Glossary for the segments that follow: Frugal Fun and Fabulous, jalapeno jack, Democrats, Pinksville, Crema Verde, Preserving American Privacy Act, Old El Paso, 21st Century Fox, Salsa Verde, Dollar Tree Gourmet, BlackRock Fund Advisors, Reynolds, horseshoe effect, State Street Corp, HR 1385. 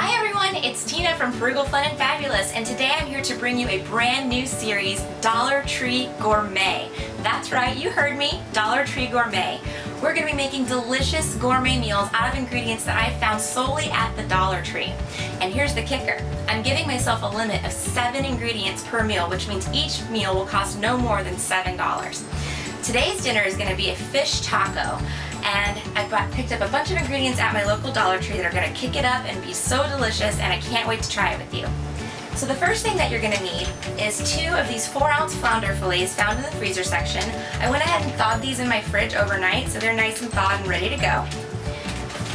Hi everyone, it's Tina from Frugal Fun and Fabulous, and today I'm here to bring you a brand new series, Dollar Tree Gourmet. That's right, you heard me, Dollar Tree Gourmet. We're going to be making delicious gourmet meals out of ingredients that I found solely at the Dollar Tree. And here's the kicker, I'm giving myself a limit of 7 ingredients per meal, which means each meal will cost no more than $7. Today's dinner is going to be a fish taco, and I've picked up a bunch of ingredients at my local Dollar Tree that are going to kick it up and be so delicious, and I can't wait to try it with you. So the first thing that you're going to need is 2 of these 4-ounce flounder fillets found in the freezer section. I went ahead and thawed these in my fridge overnight, so they're nice and thawed and ready to go.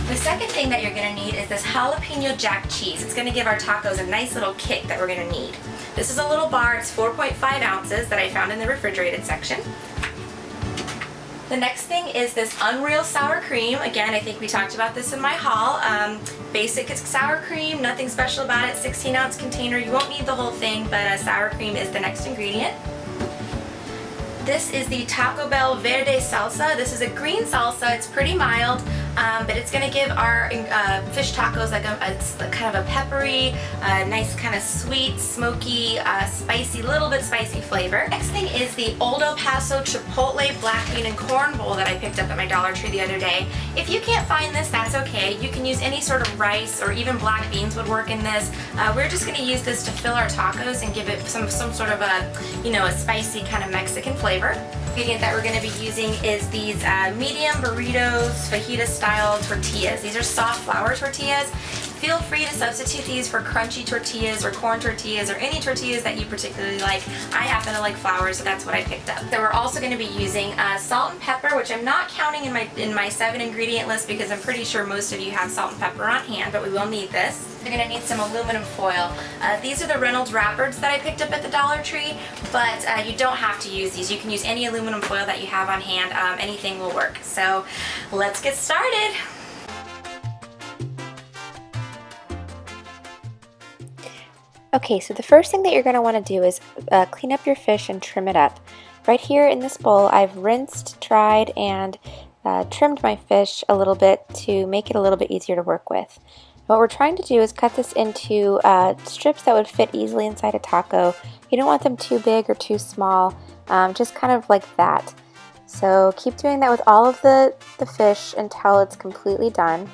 The second thing that you're going to need is this jalapeno jack cheese. It's going to give our tacos a nice little kick that we're going to need. This is a little bar, it's 4.5 ounces that I found in the refrigerated section. The next thing is this unreal sour cream. Again, I think we talked about this in my haul. Basic is sour cream, nothing special about it, 16-ounce container. You won't need the whole thing, but sour cream is the next ingredient. This is the Taco Bell Verde Salsa. This is a green salsa, it's pretty mild, but it's going to give our fish tacos like a kind of a peppery, nice kind of sweet, smoky, spicy, little bit spicy flavor. Next thing is the Old El Paso Chipotle Black Bean and Corn Bowl that I picked up at my Dollar Tree the other day. If you can't find this, that's okay. You can use any sort of rice or even black beans would work in this. We're just going to use this to fill our tacos and give it some sort of a, a spicy kind of Mexican flavor. The ingredient that we're going to be using is these medium burritos, fajita style tortillas. These are soft flour tortillas. Feel free to substitute these for crunchy tortillas or corn tortillas or any tortillas that you particularly like. I happen to like flour, so that's what I picked up. So we're also going to be using salt and pepper, which I'm not counting in my 7 ingredient list because I'm pretty sure most of you have salt and pepper on hand, but we will need this. You're going to need some aluminum foil. These are the Reynolds wrappers that I picked up at the Dollar Tree, but you don't have to use these. You can use any aluminum foil that you have on hand. Anything will work. So let's get started. Okay, so the first thing that you're going to want to do is clean up your fish and trim it up. Right here in this bowl, I've rinsed, dried, and trimmed my fish a little bit to make it a little bit easier to work with. What we're trying to do is cut this into strips that would fit easily inside a taco. You don't want them too big or too small, just kind of like that. So keep doing that with all of the fish until it's completely done.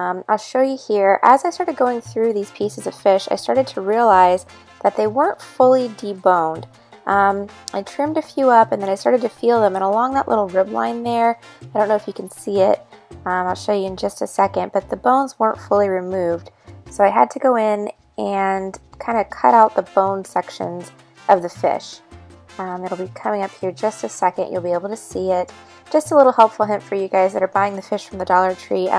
I'll show you here, as I started going through these pieces of fish, I started to realize that they weren't fully deboned. I trimmed a few up and then I started to feel them, and along that little rib line there, I don't know if you can see it, I'll show you in just a second, but the bones weren't fully removed. So I had to go in and kind of cut out the bone sections of the fish. It'll be coming up here just a second, you'll be able to see it. Just a little helpful hint for you guys that are buying the fish from the Dollar Tree.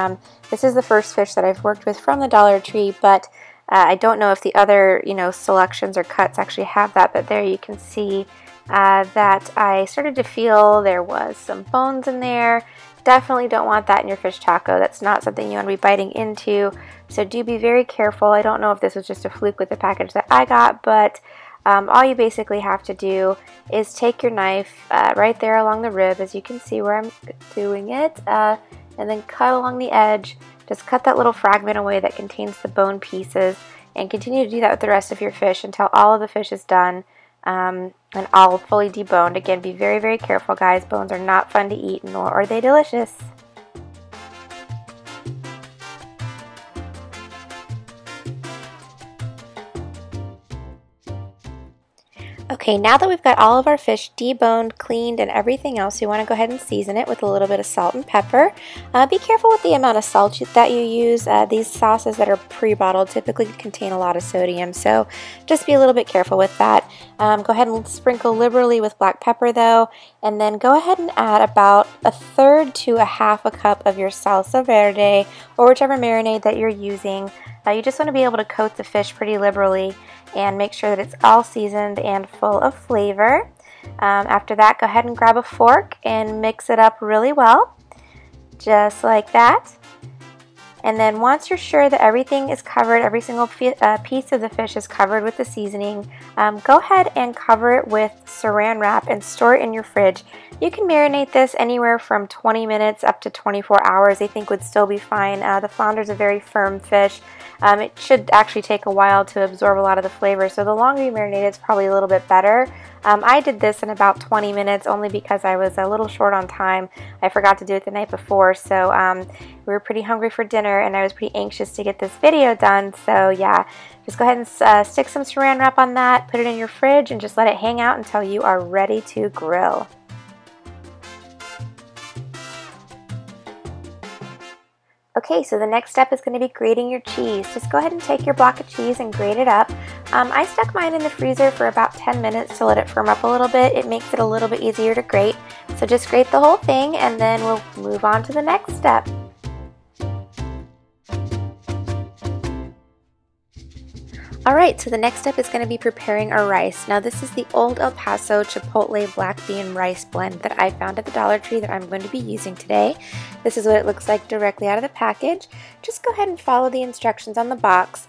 This is the first fish that I've worked with from the Dollar Tree, but I don't know if the other, selections or cuts actually have that, but there you can see that I started to feel there was some bones in there. Definitely don't want that in your fish taco. That's not something you want to be biting into, so do be very careful. I don't know if this was just a fluke with the package that I got, but all you basically have to do is take your knife right there along the rib, as you can see where I'm doing it, and then cut along the edge. Just cut that little fragment away that contains the bone pieces, and continue to do that with the rest of your fish until all of the fish is done and all fully deboned. Again, be very, very careful, guys. Bones are not fun to eat, nor are they delicious. Okay, now that we've got all of our fish deboned, cleaned, and everything else, you want to go ahead and season it with a little bit of salt and pepper. Be careful with the amount of salt that you use. These sauces that are pre-bottled typically contain a lot of sodium, so just be a little bit careful with that. Go ahead and sprinkle liberally with black pepper, though, and then go ahead and add about 1/3 to 1/2 cup of your salsa verde, or whichever marinade that you're using. You just want to be able to coat the fish pretty liberally and make sure that it's all seasoned and full of flavor. After that, go ahead and grab a fork and mix it up really well, just like that. And then once you're sure that everything is covered, every single piece of the fish is covered with the seasoning, go ahead and cover it with saran wrap and store it in your fridge. You can marinate this anywhere from 20 minutes up to 24 hours, I think would still be fine. The flounder is a very firm fish. It should actually take a while to absorb a lot of the flavor, so the longer you marinate it, it's probably a little bit better. I did this in about 20 minutes only because I was a little short on time. I forgot to do it the night before, so we were pretty hungry for dinner and I was pretty anxious to get this video done. So yeah, just go ahead and stick some saran wrap on that, put it in your fridge, and just let it hang out until you are ready to grill. Okay, so the next step is going to be grating your cheese. Just go ahead and take your block of cheese and grate it up. I stuck mine in the freezer for about 10 minutes to let it firm up a little bit. It makes it a little bit easier to grate. So just grate the whole thing and then we'll move on to the next step. Alright, so the next step is going to be preparing our rice. Now this is the Old El Paso Chipotle Black Bean Rice Blend that I found at the Dollar Tree that I'm going to be using today. This is what it looks like directly out of the package. Just go ahead and follow the instructions on the box.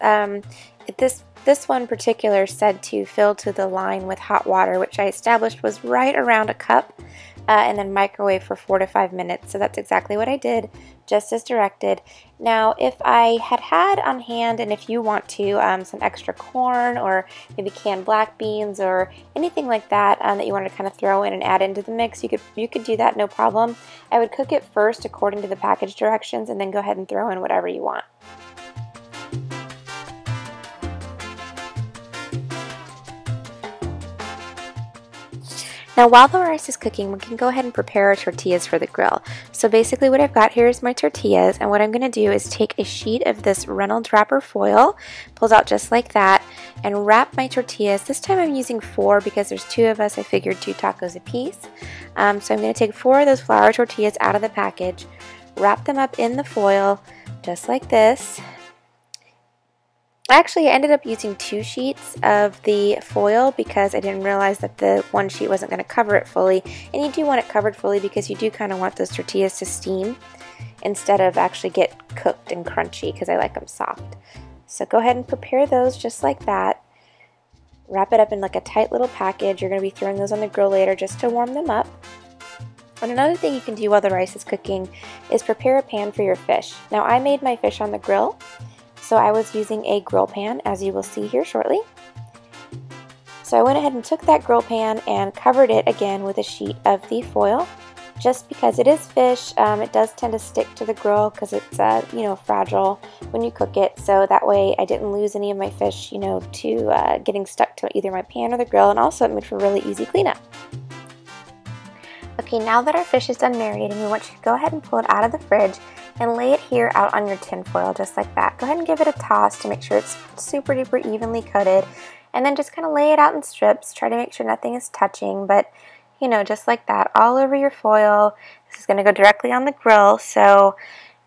This one in particular said to fill to the line with hot water, which I established was right around a cup, and then microwave for 4 to 5 minutes. So that's exactly what I did, just as directed. Now, if I had on hand, and if you want to, some extra corn or maybe canned black beans or anything like that that you want to kind of throw in and add into the mix, you could do that, no problem. I would cook it first according to the package directions and then go ahead and throw in whatever you want. Now while the rice is cooking, we can go ahead and prepare our tortillas for the grill. So basically what I've got here is my tortillas, and what I'm going to do is take a sheet of this Reynolds wrapper foil, pulls out just like that, and wrap my tortillas. This time I'm using 4 because there's 2 of us, I figured 2 tacos a piece. So I'm going to take 4 of those flour tortillas out of the package, wrap them up in the foil just like this. Actually, I ended up using 2 sheets of the foil because I didn't realize that the 1 sheet wasn't going to cover it fully. And you do want it covered fully because you do kind of want those tortillas to steam instead of actually get cooked and crunchy, because I like them soft. So go ahead and prepare those just like that. Wrap it up in like a tight little package. You're going to be throwing those on the grill later just to warm them up. And another thing you can do while the rice is cooking is prepare a pan for your fish. Now I made my fish on the grill. So I was using a grill pan, as you will see here shortly. So I went ahead and took that grill pan and covered it again with a sheet of the foil. Just because it is fish, it does tend to stick to the grill because it's fragile when you cook it. So that way I didn't lose any of my fish, to getting stuck to either my pan or the grill, and also it made for really easy cleanup. Okay, now that our fish is done marinating, we want you to go ahead and pull it out of the fridge and lay it here out on your tin foil just like that. Go ahead and give it a toss to make sure it's super duper evenly coated, and then just kind of lay it out in strips. Try to make sure nothing is touching, but just like that, all over your foil. This is going to go directly on the grill, so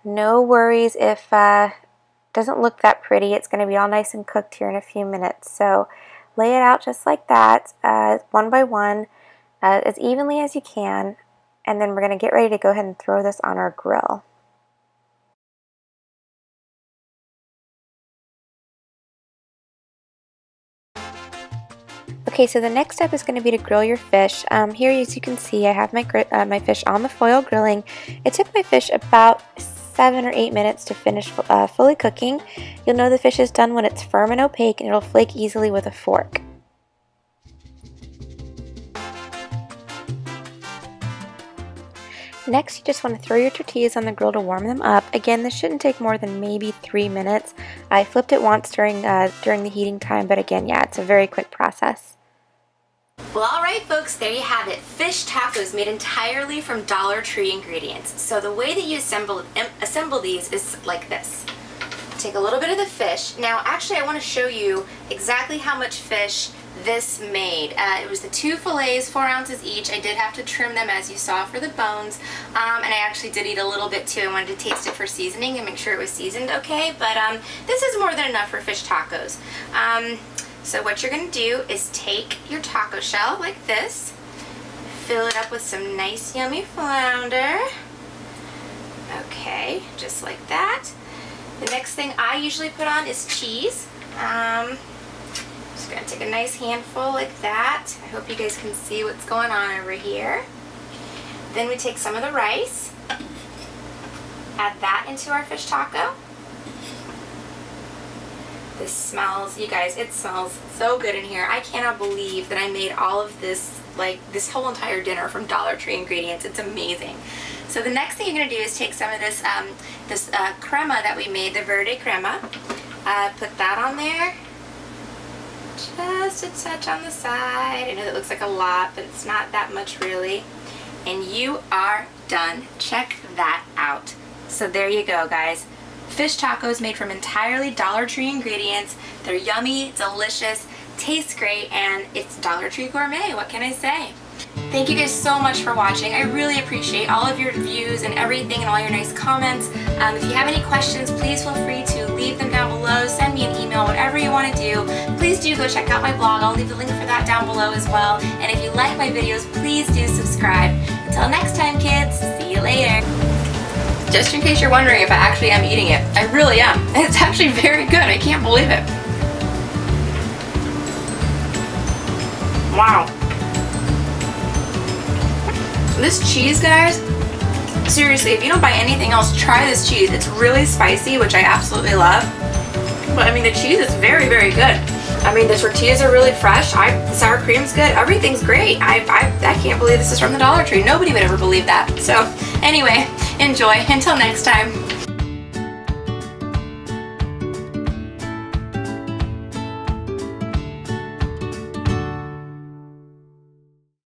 no worries if it doesn't look that pretty. It's going to be all nice and cooked here in a few minutes. So lay it out just like that, one by one, as evenly as you can, and then we're going to get ready to go ahead and throw this on our grill. Okay, so the next step is going to be to grill your fish. Here, as you can see, I have my fish on the foil grilling. It took my fish about 7 or 8 minutes to finish fully cooking. You'll know the fish is done when it's firm and opaque, and it'll flake easily with a fork. Next, you just want to throw your tortillas on the grill to warm them up. Again, this shouldn't take more than maybe 3 minutes. I flipped it once during the heating time, but again, yeah, it's a very quick process. Well, alright folks, there you have it. Fish tacos made entirely from Dollar Tree ingredients. So the way that you assemble these is like this. Take a little bit of the fish. Now, actually, I want to show you exactly how much fish this made. It was the 2 fillets, 4 ounces each. I did have to trim them, as you saw, for the bones, and I actually did eat a little bit too. I wanted to taste it for seasoning and make sure it was seasoned okay, but this is more than enough for fish tacos. So what you're going to do is take your taco shell like this, fill it up with some nice yummy flounder, okay, just like that, The next thing I usually put on is cheese. Just going to take a nice handful like that. I hope you guys can see what's going on over here. Then we take some of the rice, add that into our fish taco. This smells, you guys, it smells so good in here. I cannot believe that I made all of this, like this whole entire dinner from Dollar Tree ingredients. It's amazing. So the next thing you're going to do is take some of this crema that we made, the verde crema, put that on there. Just a touch on the side. I know that looks like a lot, but it's not that much really. And you are done. Check that out. So there you go, guys. Fish tacos made from entirely Dollar Tree ingredients. They're yummy, delicious, tastes great, and it's Dollar Tree Gourmet. What can I say? Thank you guys so much for watching. I really appreciate all of your views and everything and all your nice comments. If you have any questions, please feel free to leave them down below. Send me an email, whatever you want to do. Please do go check out my blog. I'll leave the link for that down below as well. And if you like my videos, please do subscribe. Until next time, kids, see you later. Just in case you're wondering if I actually am eating it, I really am. It's actually very good. I can't believe it. Wow. This cheese, guys, seriously, if you don't buy anything else, try this cheese. It's really spicy, which I absolutely love. But I mean, the cheese is very, very good. I mean, the tortillas are really fresh. The sour cream's good. Everything's great. I can't believe this is from the Dollar Tree. Nobody would ever believe that. So anyway, enjoy. Until next time.